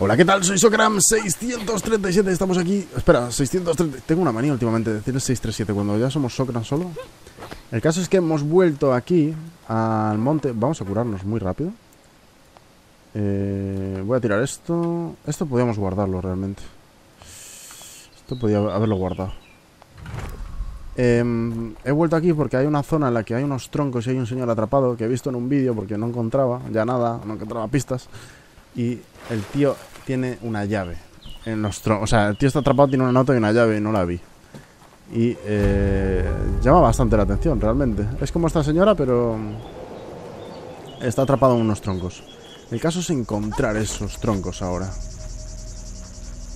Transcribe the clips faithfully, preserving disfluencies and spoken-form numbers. Hola, ¿qué tal? Soy Sokram seis tres siete, estamos aquí... Espera, seiscientos treinta... Tengo una manía últimamente de decir seiscientos treinta y siete cuando ya somos Sokram solo. El caso es que hemos vuelto aquí al monte... Vamos a curarnos muy rápido. Eh, voy a tirar esto... Esto podíamos guardarlo realmente. Esto podía haberlo guardado. Eh, he vuelto aquí porque hay una zona en la que hay unos troncos y hay un señor atrapado que he visto en un vídeo porque no encontraba ya nada, no encontraba pistas. Y el tío tiene una llave en los troncos. O sea, el tío está atrapado, tiene una nota y una llave y no la vi. Y eh, llama bastante la atención, realmente. Es como esta señora, pero está atrapado en unos troncos. El caso es encontrar esos troncos ahora,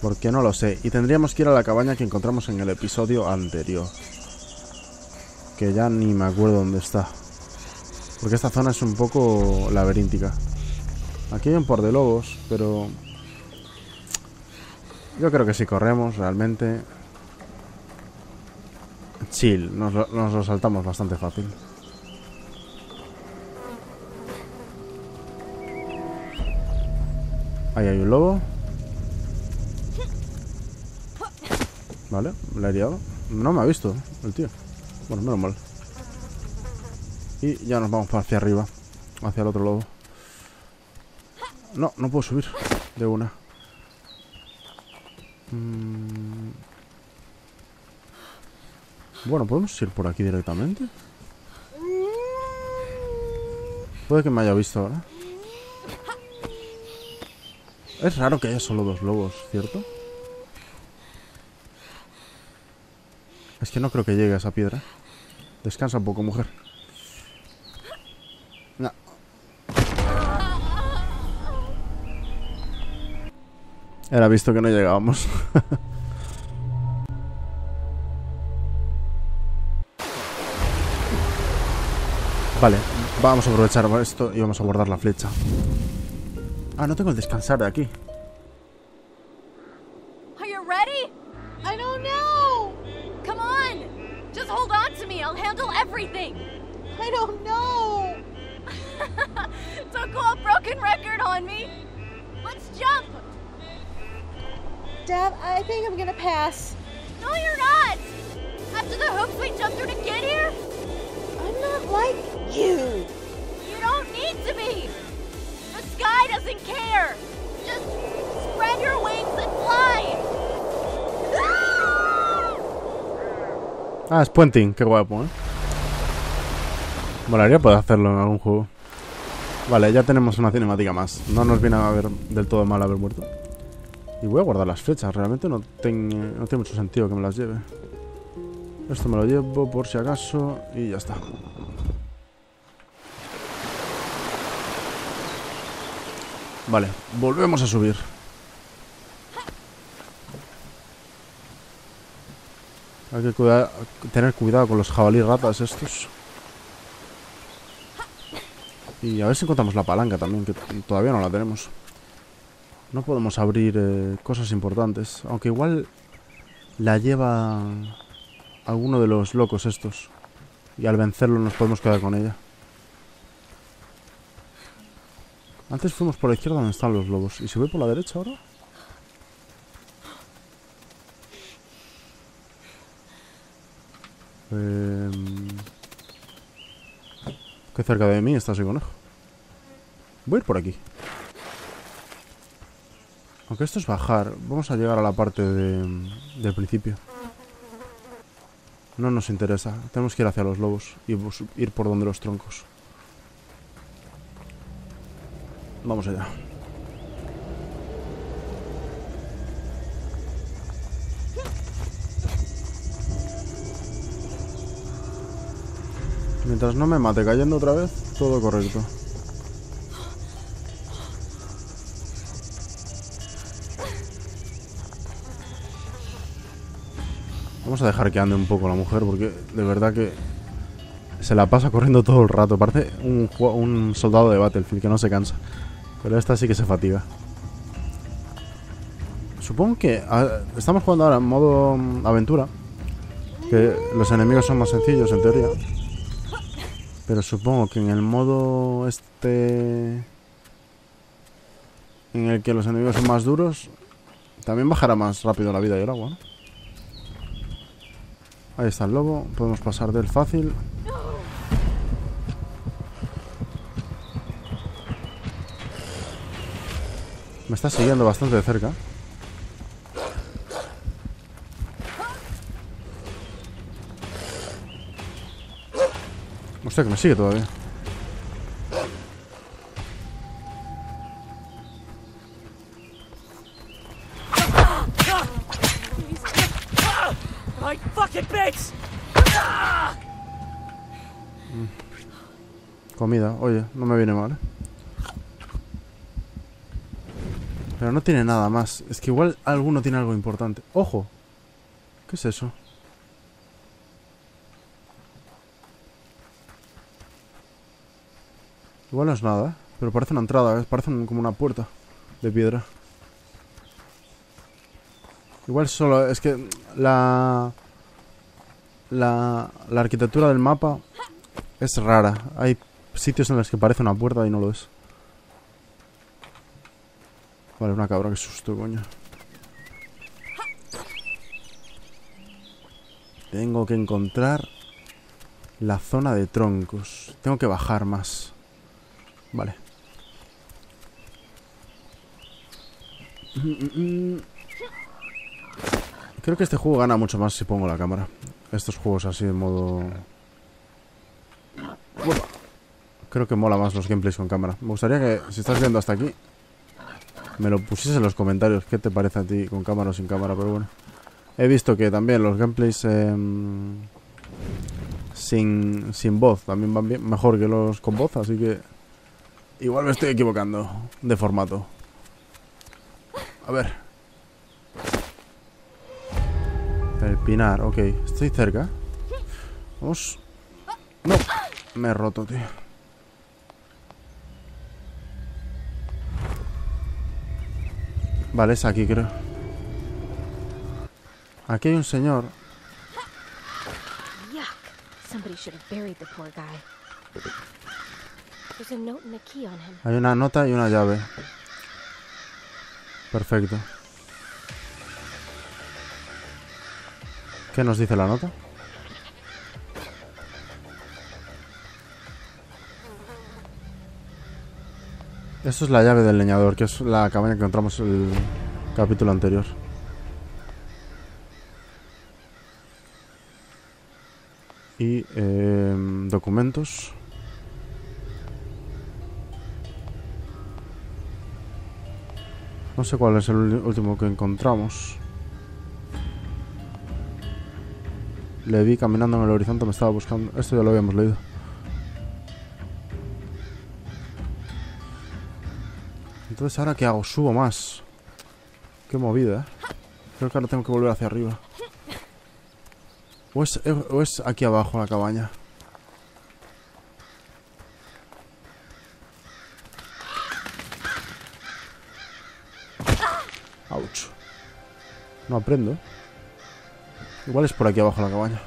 porque no lo sé. Y tendríamos que ir a la cabaña que encontramos en el episodio anterior, que ya ni me acuerdo dónde está, porque esta zona es un poco laberíntica. Aquí hay un par de lobos, pero yo creo que si corremos realmente chill, nos lo, nos lo saltamos bastante fácil. Ahí hay un lobo. Vale, la he liado. No me ha visto el tío. Bueno, menos mal. Y ya nos vamos hacia arriba, hacia el otro lobo. No, no puedo subir de una. Mm. Bueno, ¿podemos ir por aquí directamente? Puede que me haya visto ahora. Es raro que haya solo dos lobos, ¿cierto? Es que no creo que llegue a esa piedra. Descansa un poco, mujer. No. Era visto que no llegábamos. Vale, vamos a aprovechar esto y vamos a guardar la flecha. Ah, no tengo el descansar de aquí. Ah, es puenting, qué guapo, ¿eh? Molaría poder hacerlo en algún juego. Vale, ya tenemos una cinemática más. No nos viene a ver del todo mal haber muerto. Y voy a guardar las flechas, realmente no, ten, no tiene mucho sentido que me las lleve. Esto me lo llevo por si acaso y ya está. Vale, volvemos a subir. Hay que cuidar, tener cuidado con los jabalí ratas estos. Y a ver si encontramos la palanca también, que todavía no la tenemos. No podemos abrir eh, cosas importantes. Aunque igual la lleva alguno de los locos estos. Y al vencerlo nos podemos quedar con ella. Antes fuimos por la izquierda donde están los lobos. ¿Y si voy por la derecha ahora? Eh... Que cerca de mí está ese conejo. Voy a ir por aquí. Aunque esto es bajar. Vamos a llegar a la parte de, del principio. No nos interesa. Tenemos que ir hacia los lobos y ir por donde los troncos. Vamos allá. Mientras no me mate cayendo otra vez, todo correcto. Vamos a dejar que ande un poco la mujer, porque de verdad que se la pasa corriendo todo el rato. Parece un, un soldado de Battlefield que no se cansa. Pero esta sí que se fatiga. Supongo que a, estamos jugando ahora en modo aventura, que los enemigos son más sencillos en teoría. Pero supongo que en el modo este en el que los enemigos son más duros, también bajará más rápido la vida y el agua, ¿no? Ahí está el lobo, podemos pasar de él fácil. Me está siguiendo bastante de cerca. Hostia, que me sigue todavía. Comida, oye, no me viene mal, ¿eh? Pero no tiene nada más. Es que igual alguno tiene algo importante. ¡Ojo! ¿Qué es eso? Igual no es nada, ¿eh? Pero parece una entrada, ¿eh? Parece como una puerta de piedra. Igual solo... Es que la... La... La arquitectura del mapa es rara. Hay sitios en los que parece una puerta y no lo es. Vale, una cabra, qué susto, coño. Tengo que encontrar la zona de troncos. Tengo que bajar más. Vale. Creo que este juego gana mucho más si pongo la cámara. Estos juegos así en modo... Uepa. Creo que mola más los gameplays con cámara. Me gustaría que, si estás viendo hasta aquí, me lo pusiste en los comentarios. ¿Qué te parece a ti con cámara o sin cámara? Pero bueno, he visto que también los gameplays eh, sin, sin voz también van bien, mejor que los con voz. Así que igual me estoy equivocando de formato. A ver. El pinar, ok. Estoy cerca. Vamos. No, me he roto, tío. Vale, es aquí, creo. Aquí hay un señor. Hay una nota y una llave. Perfecto. ¿Qué nos dice la nota? Esto es la llave del leñador, que es la cabaña que encontramos el capítulo anterior. Y eh, documentos. No sé cuál es el último que encontramos. Le vi caminando en el horizonte, me estaba buscando. Esto ya lo habíamos leído. Entonces, ¿ahora qué hago? Subo más. Qué movida, ¿eh? Creo que ahora tengo que volver hacia arriba. O es, o es aquí abajo la cabaña. Ouch. No aprendo. Igual es por aquí abajo la cabaña.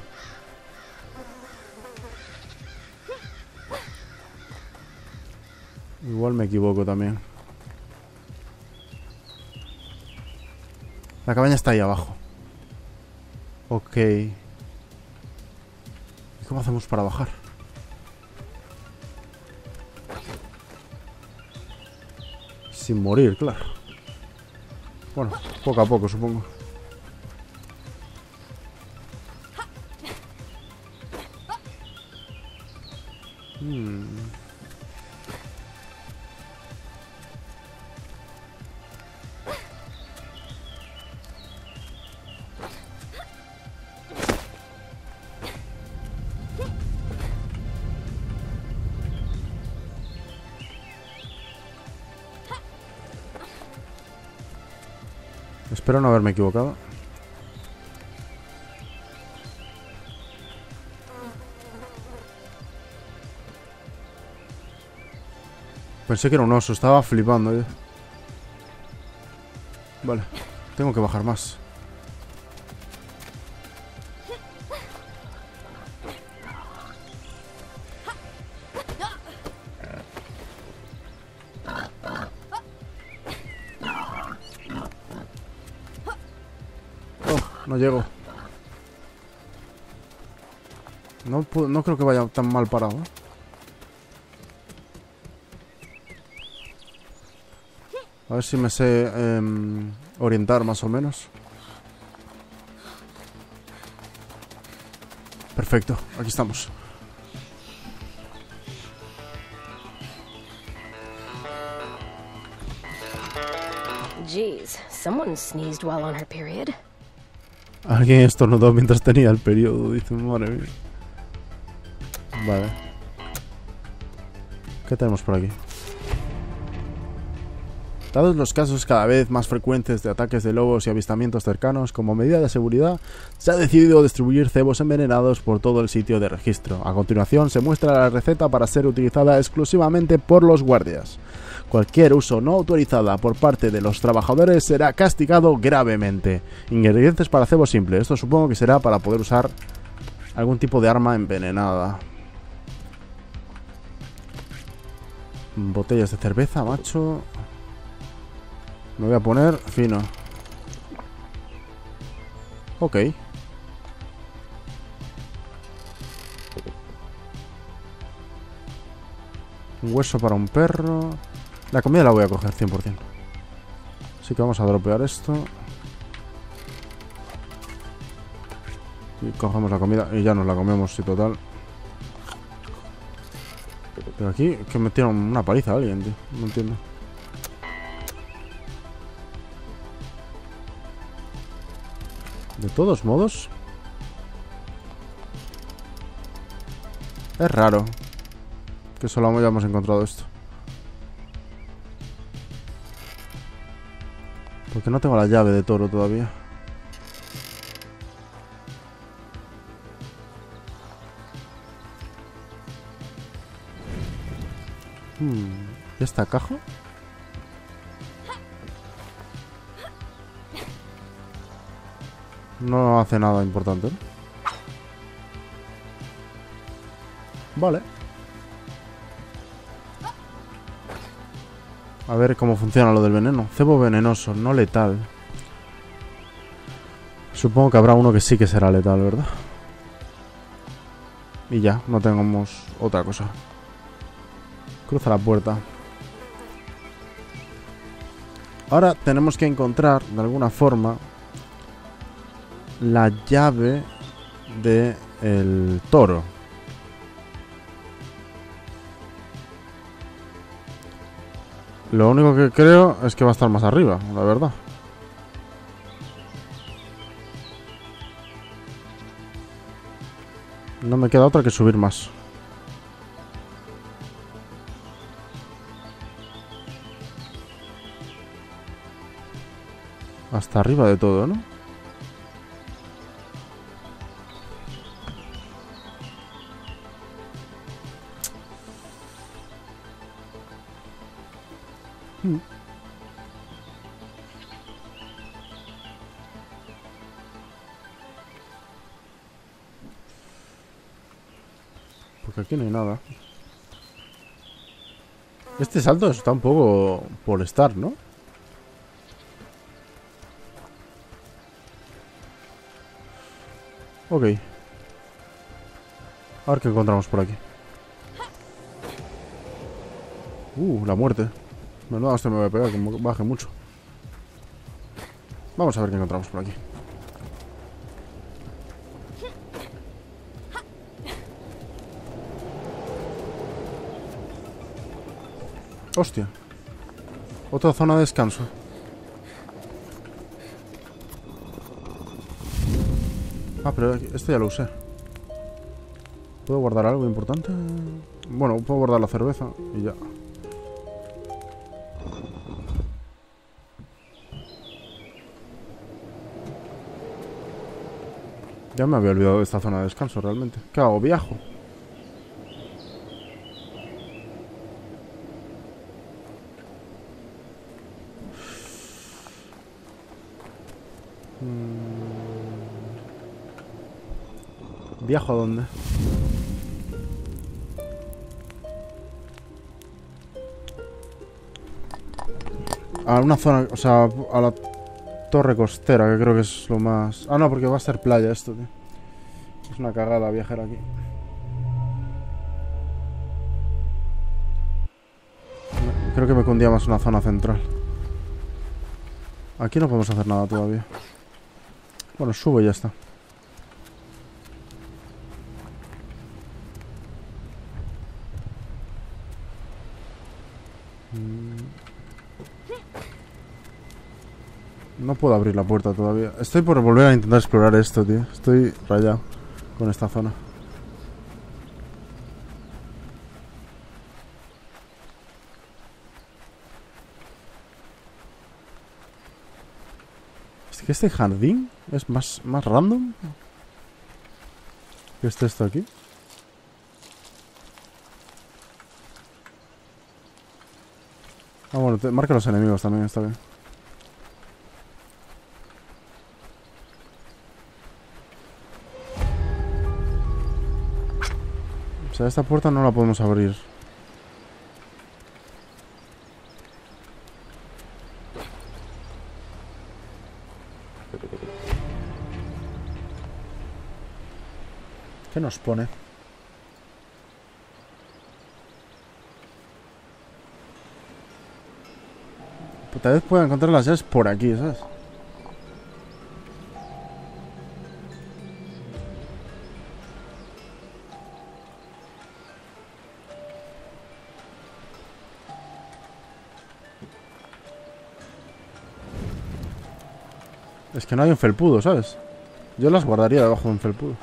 Igual me equivoco también. La cabaña está ahí abajo. Ok. ¿Y cómo hacemos para bajar? Sin morir, claro. Bueno, poco a poco, supongo. Hmm. Espero no haberme equivocado. Pensé que era un oso, estaba flipando, ¿eh? Vale, tengo que bajar más. no llego. No, no creo que vaya tan mal parado, ¿eh? A ver si me sé eh, orientar más o menos. Perfecto, aquí estamos. Jeez, someone sneezed while on her period. Alguien estornudó mientras tenía el periodo, dice, madre mía. Vale. ¿Qué tenemos por aquí? Dados los casos cada vez más frecuentes de ataques de lobos y avistamientos cercanos, como medida de seguridad, se ha decidido distribuir cebos envenenados por todo el sitio de registro. A continuación se muestra la receta para ser utilizada exclusivamente por los guardias. Cualquier uso no autorizada por parte de los trabajadores será castigado gravemente. Ingredientes para cebo simple. Esto supongo que será para poder usar algún tipo de arma envenenada. Botellas de cerveza, macho. Me voy a poner fino. Ok. Un hueso para un perro. La comida la voy a coger cien por cien. Así que vamos a dropear esto. Y cogemos la comida. Y ya nos la comemos, sí, total. Pero aquí que me tiran una paliza a alguien, tío. No entiendo. De todos modos, es raro que solo hayamos encontrado esto. Porque no tengo la llave de toro todavía. Hmm. ¿Y esta caja? No hace nada importante, ¿eh? Vale. A ver cómo funciona lo del veneno. Cebo venenoso, no letal. Supongo que habrá uno que sí que será letal, ¿verdad? Y ya, no tengamos otra cosa. Cruza la puerta. Ahora tenemos que encontrar, de alguna forma, la llave de el toro. Lo único que creo es que va a estar más arriba, la verdad. No me queda otra que subir más. Hasta arriba de todo, ¿no? Porque aquí no hay nada. Este salto está un poco por estar, ¿no? Ok. A ver qué encontramos por aquí. Uh, la muerte. Menuda hostia me voy a pegar, que baje mucho. Vamos a ver qué encontramos por aquí. Hostia. Otra zona de descanso. Ah, pero este ya lo usé. ¿Puedo guardar algo importante? Bueno, puedo guardar la cerveza y ya. Ya me había olvidado de esta zona de descanso realmente. ¿Qué hago? ¿Viajo? Hmm. ¿Viajo a dónde? A una zona, o sea, a la torre costera, que creo que es lo más... Ah, no, porque va a ser playa esto, tío. Es una cagada viajar aquí. Creo que me cundía más una zona central. Aquí no podemos hacer nada todavía. Bueno, subo y ya está. No puedo abrir la puerta todavía. Estoy por volver a intentar explorar esto, tío. Estoy rayado con esta zona. ¿Es que este jardín es más, más random? ¿Qué está esto aquí? Ah, bueno, te marca los enemigos también, está bien. O sea, esta puerta no la podemos abrir. ¿Qué nos pone? Pues tal vez pueda encontrar las llaves por aquí, ¿sabes? Es que no hay un felpudo, ¿sabes? Yo las guardaría debajo de un felpudo.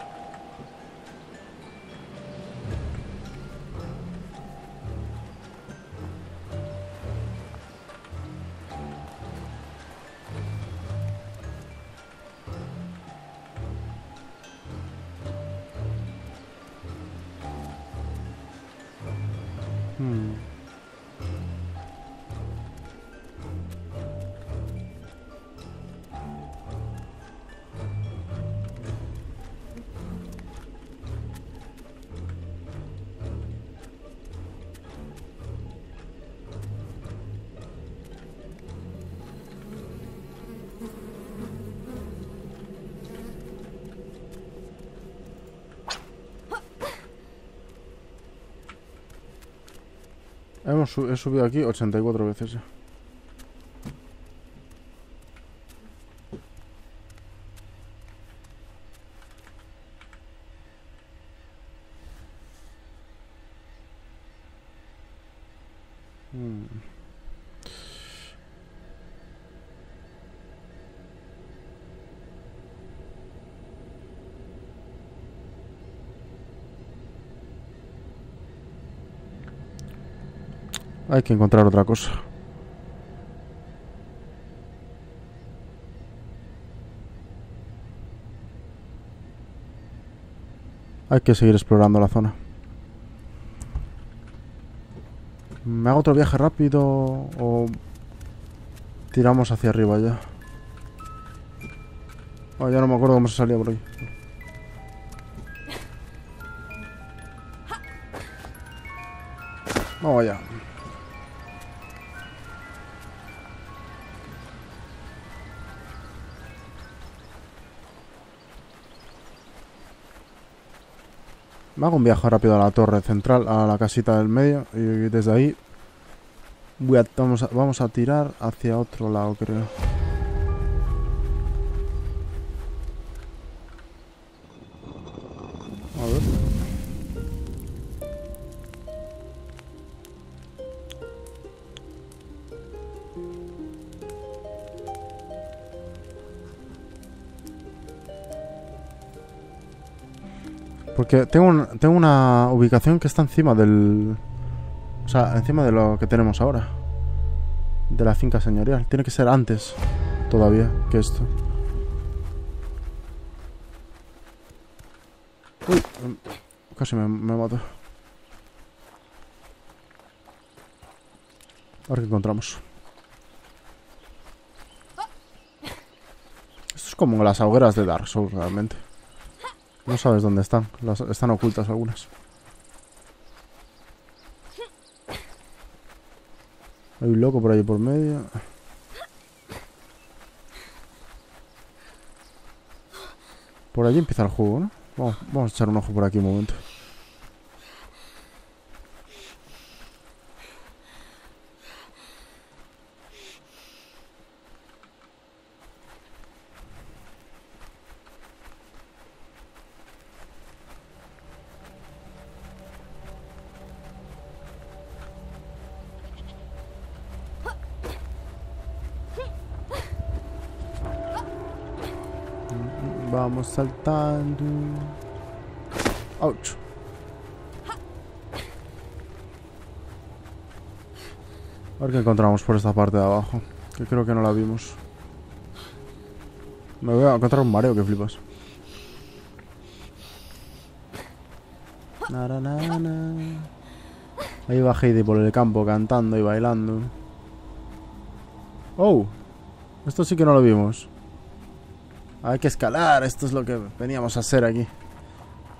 Hemos sub- he subido aquí ochenta y cuatro veces ya. Hmm. Hay que encontrar otra cosa. Hay que seguir explorando la zona. ¿Me hago otro viaje rápido o tiramos hacia arriba ya? Oh, ya no me acuerdo cómo se salía por ahí. Vamos allá. Me hago un viaje rápido a la torre central, a la casita del medio, y desde ahí voy a, vamos, a, vamos a tirar hacia otro lado, creo. A ver. Porque tengo, un, tengo una ubicación que está encima del... O sea, encima de lo que tenemos ahora. De la finca señorial. Tiene que ser antes todavía que esto. Uy, casi me, me mato. A ver qué encontramos. Esto es como las hogueras de Dark Souls realmente. No sabes dónde están. Las, están ocultas algunas. Hay un loco por ahí por medio. Por allí empieza el juego, ¿no? Vamos, vamos a echar un ojo por aquí un momento. Vamos saltando. Ouch. A ver qué encontramos por esta parte de abajo, que creo que no la vimos. Me voy a encontrar un mareo que flipas. Na, na, na, na. Ahí va Heidi por el campo cantando y bailando. Oh, esto sí que no lo vimos. Hay que escalar, esto es lo que veníamos a hacer aquí.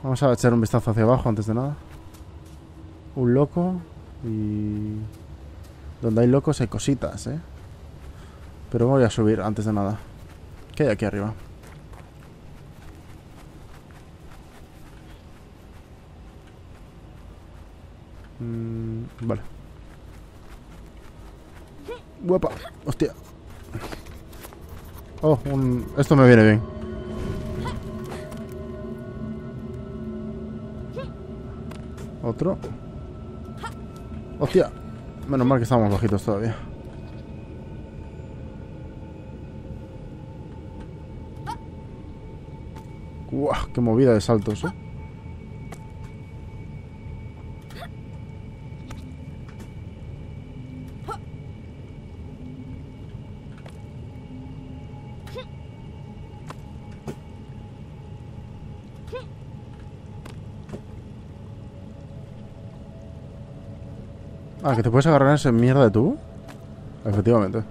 Vamos a echar un vistazo hacia abajo antes de nada. Un loco y... donde hay locos hay cositas, ¿eh? Pero me voy a subir antes de nada. ¿Qué hay aquí arriba? Mm, vale. ¡Guapa! ¡Hostia! Oh, un... esto me viene bien. Otro. Hostia. Menos mal que estábamos bajitos todavía. Guau, qué movida de saltos, ¿eh? Ah, que te puedes agarrar en esa mierda de tubo. Efectivamente.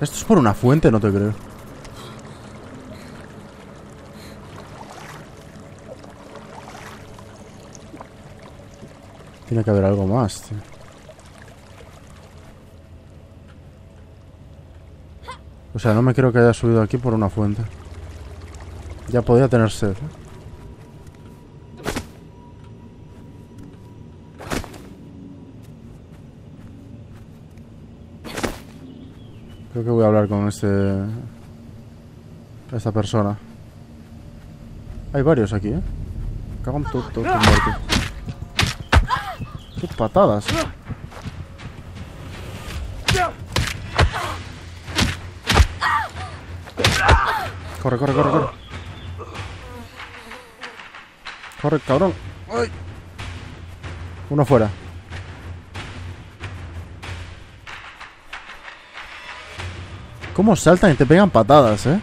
Esto es por una fuente, no te creo. Tiene que haber algo más, tío. O sea, no me creo que haya subido aquí por una fuente. Ya podía tener sed, ¿eh? Creo que voy a hablar con este... esta persona. Hay varios aquí, ¿eh? Cago en todo, todo, todo muerto. ¡Qué patadas! Corre, corre, corre, corre. Corre, cabrón. ¡Ay! Uno fuera. ¿Cómo saltan y te pegan patadas, eh?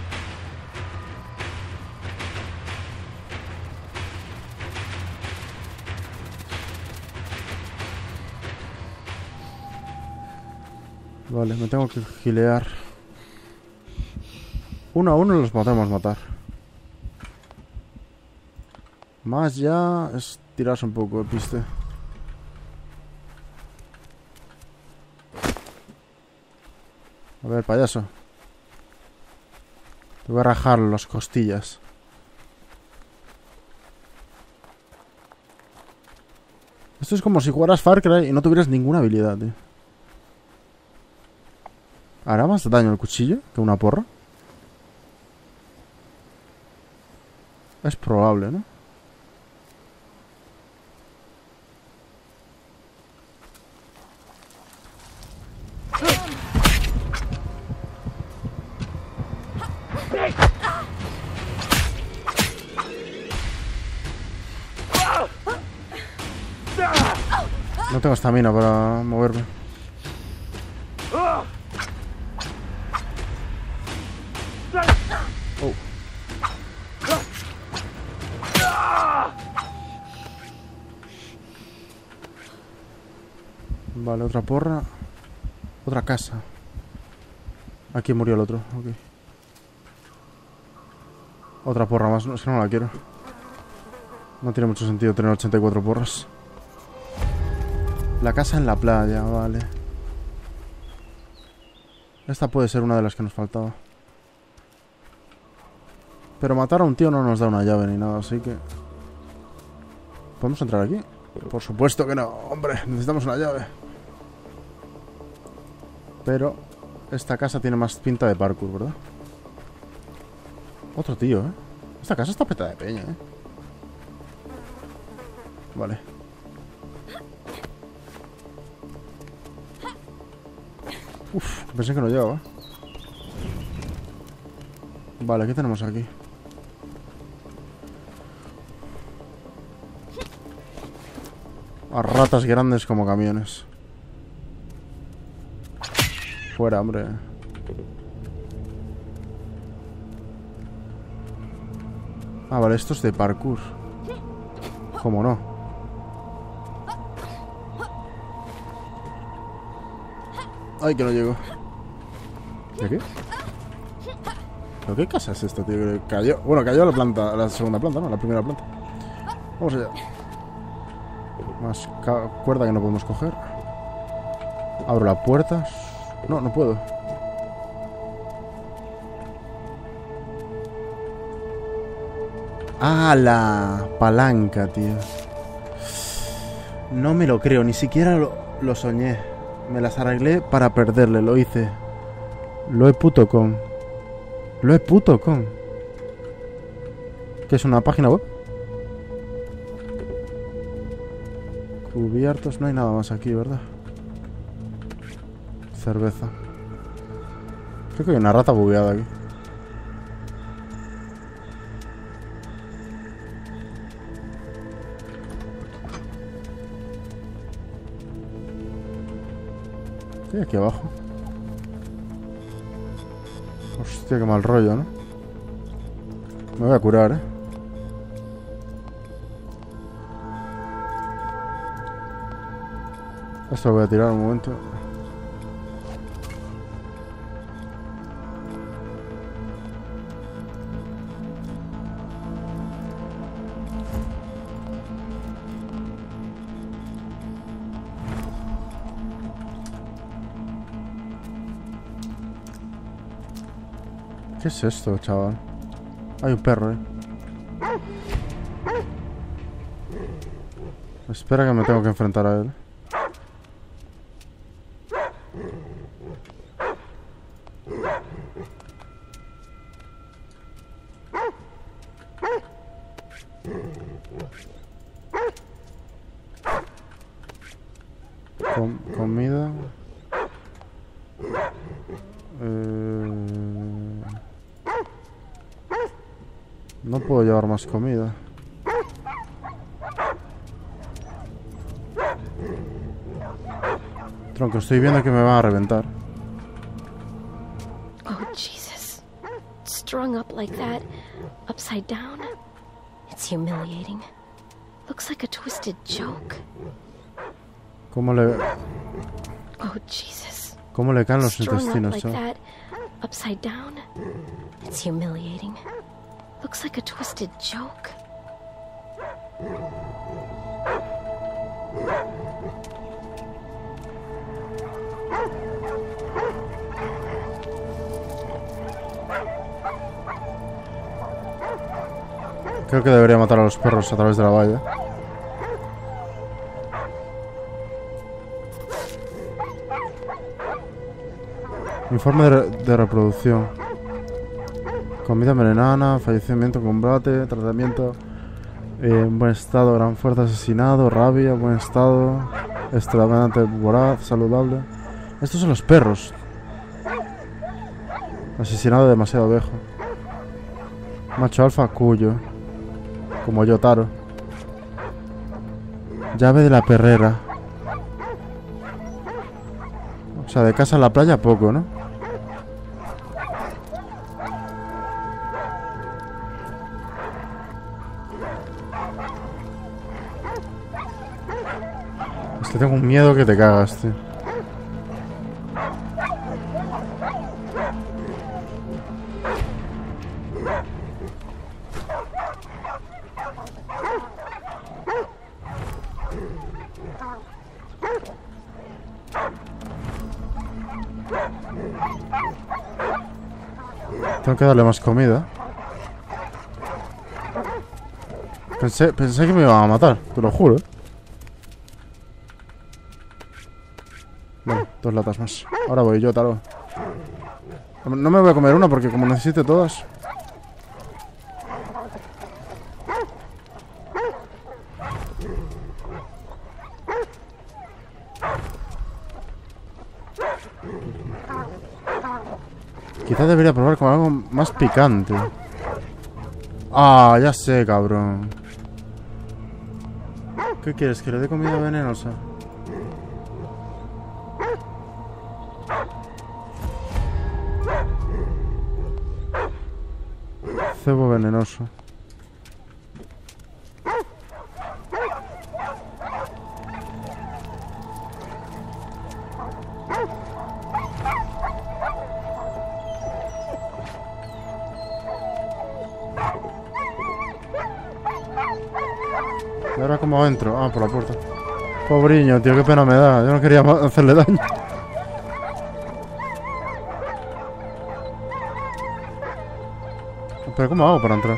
Vale, me tengo que gilear. Uno a uno los podemos matar. Más ya es tirarse un poco de piste. A ver, payaso. Te voy a rajar las costillas. Esto es como si jugaras Far Cry y no tuvieras ninguna habilidad, tío. ¿Hará más daño el cuchillo que una porra? Es probable, ¿no? No tengo estamina para moverme. Oh. Vale, otra porra. Otra casa. Aquí murió el otro, ok. Otra porra más, no, es que no la quiero. No tiene mucho sentido tener ochenta y cuatro porras. La casa en la playa, vale. Esta puede ser una de las que nos faltaba. Pero matar a un tío no nos da una llave ni nada, así que... ¿Podemos entrar aquí? Por supuesto que no, hombre, necesitamos una llave. Pero esta casa tiene más pinta de parkour, ¿verdad? Otro tío, ¿eh? Esta casa está petada de peña, ¿eh? Vale. Uf, pensé que no llegaba. Vale, ¿qué tenemos aquí? A ratas grandes como camiones. Fuera, hombre. Ah, vale, esto es de parkour. ¿Cómo no? Ay, que no llego. ¿De qué? ¿Pero qué casa es esta, tío? Cayó. Bueno, cayó a la planta, a la segunda planta, ¿no? A la primera planta. Vamos allá. Más cuerda que no podemos coger. Abro la puerta. No, no puedo. Ah, la palanca, tío. No me lo creo, ni siquiera lo, lo soñé. Me las arreglé para perderle, lo hice. Lo he puto con. Lo he puto con. ¿Qué es una página web? Cubiertos, no hay nada más aquí, ¿verdad? Cerveza. Creo que hay una rata bugueada aquí. Sí, aquí abajo. Hostia, qué mal rollo, ¿no? Me voy a curar, ¿eh? Esto lo voy a tirar un momento. ¿Qué es esto, chaval? Hay un perro, eh. Espera que me tengo que enfrentar a él. Com comida. Eh... No puedo llevar más comida. Tronco, estoy viendo que me van a reventar. Oh, Jesus. Strung up like that, upside down. It's humiliating. Looks like a twisted joke. ¿Cómo le Oh, Jesus. ¿Cómo le caen los intestinos, chaval? Upside down. It's humiliating. Looks like a twisted joke. Creo que debería matar a los perros a través de la valla. Informe de, re- de reproducción. Comida envenenada, fallecimiento en combate, tratamiento eh, buen estado, gran fuerza, asesinado, rabia, buen estado, extravagante, voraz, saludable. Estos son los perros. Asesinado demasiado viejo. Macho alfa cuyo. Como Yotaro. Llave de la Perrera. O sea, de casa a la playa poco, ¿no? Te tengo un miedo que te cagas, tío. Tengo que darle más comida. Pensé, pensé que me iban a matar, te lo juro, ¿eh? Vale, dos latas más. Ahora voy yo, Taro. No me voy a comer una porque como necesite todas. Quizás debería probar con algo más picante. Ah, ya sé, cabrón. ¿Qué quieres? ¿Que le dé comida venenosa? Cebo venenoso. ¿Y ahora cómo entro? Ah, por la puerta. Pobriño, tío, qué pena me da. Yo no quería hacerle daño. ¿Pero cómo hago para entrar?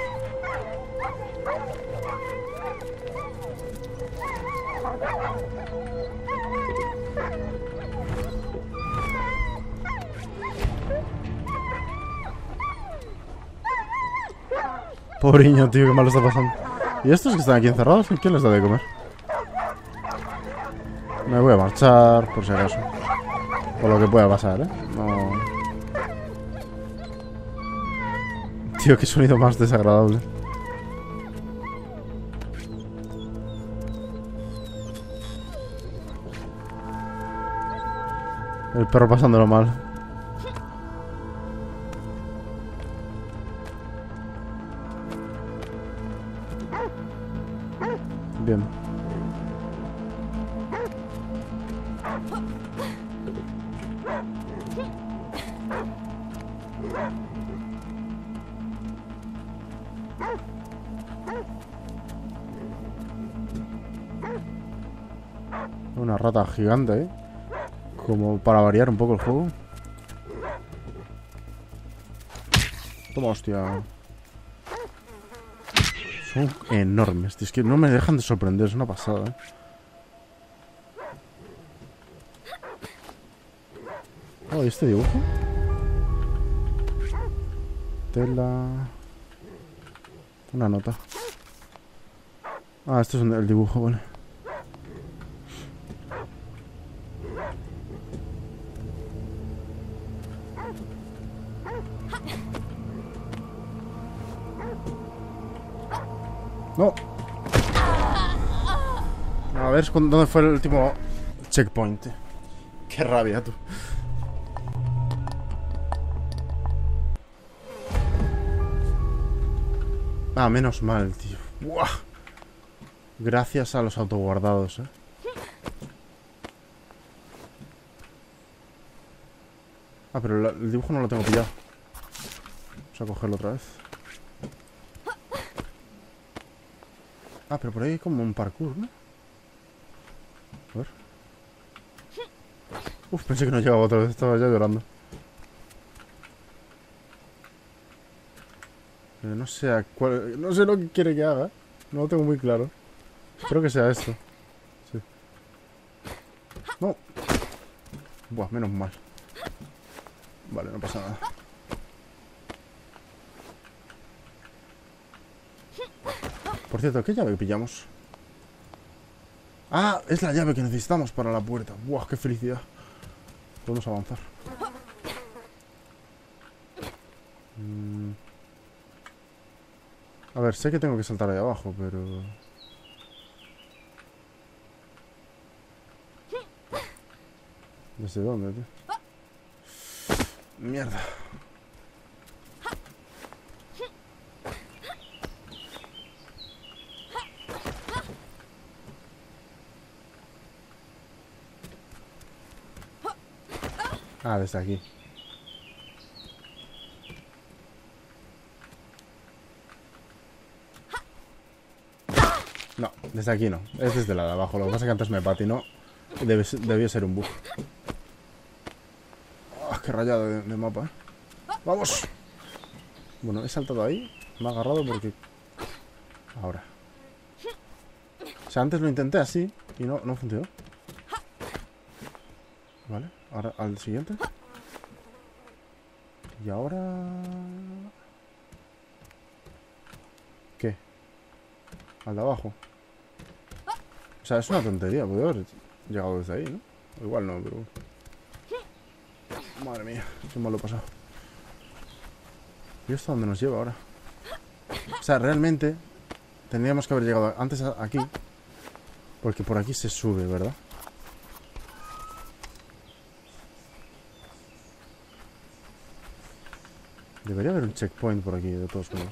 Pobriño, tío, qué mal está pasando. ¿Y estos que están aquí encerrados? ¿Quién les da de comer? Me voy a marchar, por si acaso. Por lo que pueda pasar, ¿eh? No... Tío, qué sonido más desagradable. El perro pasándolo mal. Bien. Una rata gigante, ¿eh? Como para variar un poco el juego. Toma, hostia. Son enormes, tío. Es que no me dejan de sorprender, es una pasada, ¿eh? Oh, ¿y este dibujo? Tela... Una nota. Ah, este es el dibujo, vale. No. A ver, ¿dónde fue el último checkpoint? Qué rabia, tú. Ah, menos mal, tío. Buah. Gracias a los autoguardados, eh. Ah, pero la, el dibujo no lo tengo pillado. Vamos a cogerlo otra vez. Ah, pero por ahí hay como un parkour, ¿no? A ver. Uf, pensé que no llegaba otra vez, estaba ya llorando. Pero no sé a cuál... No sé lo que quiere que haga. No lo tengo muy claro. Espero que sea esto. Sí. No. Buah, menos mal. Vale, no pasa nada. Por cierto, ¿qué llave pillamos? Ah, es la llave que necesitamos para la puerta. Buah, qué felicidad. Podemos avanzar. Mm. A ver, sé que tengo que saltar ahí abajo, pero... ¿Desde dónde, tío? Mierda. Ah, desde aquí. No, desde aquí no. Es desde la de abajo. Lo que pasa es que antes me patinó. Debe, debió ser un bug. Oh, qué rayado de, de mapa, ¿eh? ¡Vamos! Bueno, he saltado ahí. Me ha agarrado porque... Ahora. sea, antes lo intenté así y no, no funcionó. Vale, ahora al siguiente. Y ahora... ¿qué? Al de abajo. O sea, es una tontería, podría haber llegado desde ahí, ¿no? Igual no, pero... madre mía, qué mal lo he pasado. ¿Y esto dónde nos lleva ahora? O sea, realmente tendríamos que haber llegado antes aquí, porque por aquí se sube, ¿verdad? Debería haber un checkpoint por aquí, de todos modos.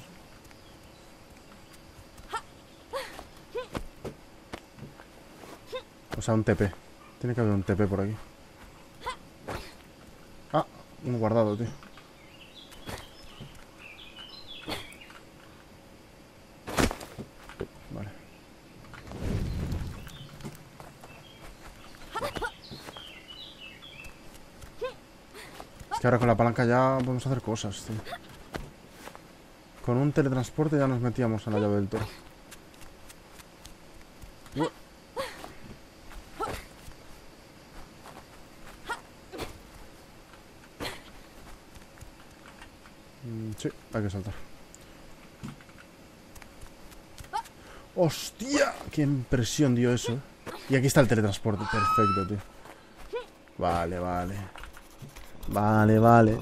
O sea, un T P. Tiene que haber un T P por aquí. Ah, un guardado, tío. Vale. Es que ahora con la palanca ya podemos hacer cosas, tío. Con un teletransporte ya nos metíamos en la llave del toro. Sí, hay que saltar. ¡Hostia! ¡Qué impresión dio eso! Y aquí está el teletransporte. Perfecto, tío. Vale, vale. Vale, vale.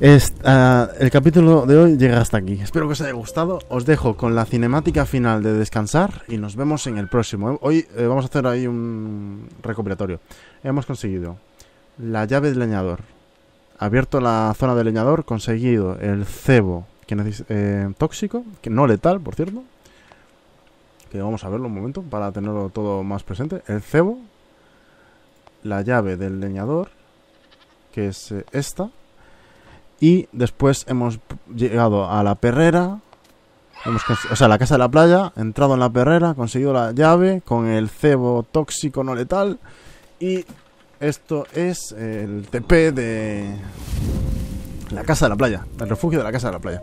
Este, uh, el capítulo de hoy llega hasta aquí. Espero que os haya gustado. Os dejo con la cinemática final de descansar y nos vemos en el próximo. Hoy eh, vamos a hacer ahí un recopilatorio. Hemos conseguido la llave del leñador. Abierto la zona del leñador, conseguido el cebo que eh, tóxico, que no letal, por cierto. Que vamos a verlo un momento para tenerlo todo más presente. El cebo, la llave del leñador, que es eh, esta. Y después hemos llegado a la perrera, hemos o sea, la casa de la playa, entrado en la perrera, conseguido la llave con el cebo tóxico no letal y... esto es el T P de la casa de la playa, el refugio de la casa de la playa.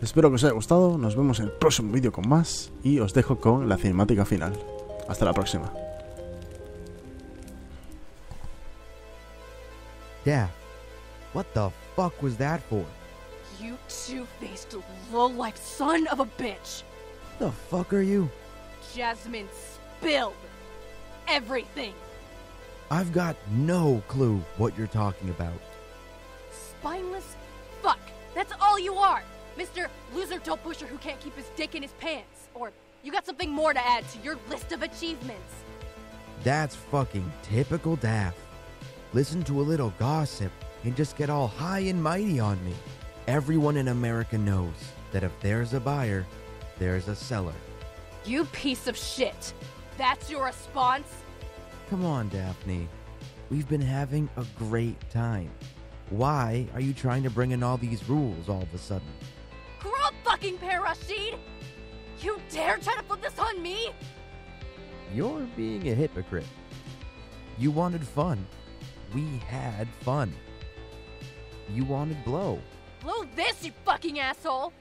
Espero que os haya gustado, nos vemos en el próximo vídeo con más y os dejo con la cinemática final. Hasta la próxima. Yeah. What the fuck was that for? You two-faced low-life son of a bitch. The fuck are you? Jasmine spilled everything. I've got no clue what you're talking about. Spineless fuck. That's all you are. Mister Loser Toe Pusher who can't keep his dick in his pants. Or you got something more to add to your list of achievements. That's fucking typical Daft. Listen to a little gossip and just get all high and mighty on me. Everyone in America knows that if there's a buyer, there's a seller. You piece of shit. That's your response? Come on, Daphne. We've been having a great time. Why are you trying to bring in all these rules all of a sudden? Grow up, fucking Pear Rashid! You dare try to put this on me? You're being a hypocrite. You wanted fun. We had fun. You wanted blow. Blow this, you fucking asshole!